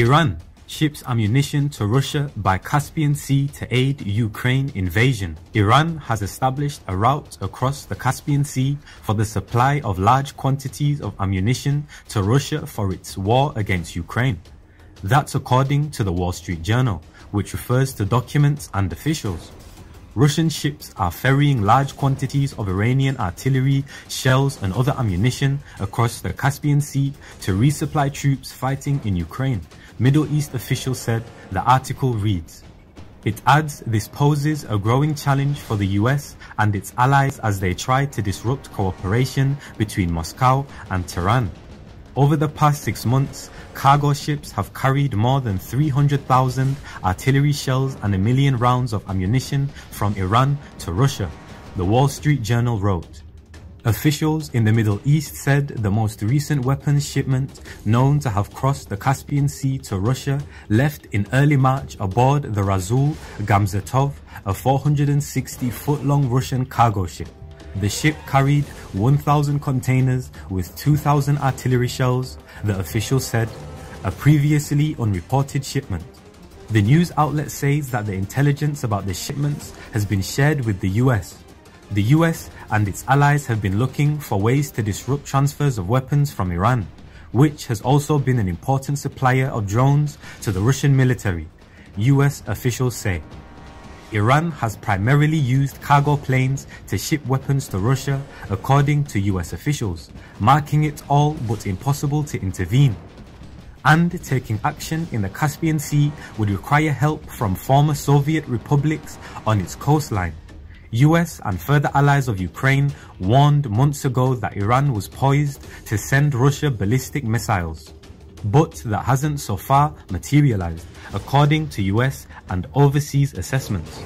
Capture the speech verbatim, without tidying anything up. Iran ships ammunition to Russia by Caspian Sea to aid Ukraine invasion. Iran has established a route across the Caspian Sea for the supply of large quantities of ammunition to Russia for its war against Ukraine. That's according to the Wall Street Journal, which refers to documents and officials. Russian ships are ferrying large quantities of Iranian artillery, shells and other ammunition across the Caspian Sea to resupply troops fighting in Ukraine, Middle East officials said, the article reads. It adds this poses a growing challenge for the U S and its allies as they try to disrupt cooperation between Moscow and Tehran. Over the past six months, cargo ships have carried more than three hundred thousand artillery shells and a million rounds of ammunition from Iran to Russia, the Wall Street Journal wrote. Officials in the Middle East said the most recent weapons shipment known to have crossed the Caspian Sea to Russia left in early March aboard the Razul Gamzetov, a four hundred sixty foot long Russian cargo ship. The ship carried one thousand containers with two thousand artillery shells, the official said, a previously unreported shipment. The news outlet says that the intelligence about the shipments has been shared with the U S. The U S and its allies have been looking for ways to disrupt transfers of weapons from Iran, which has also been an important supplier of drones to the Russian military, U S officials say. Iran has primarily used cargo planes to ship weapons to Russia, according to U S officials, marking it all but impossible to intervene. And taking action in the Caspian Sea would require help from former Soviet republics on its coastline. U S and further allies of Ukraine warned months ago that Iran was poised to send Russia ballistic missiles. But that hasn't so far materialized, according to U S and overseas assessments.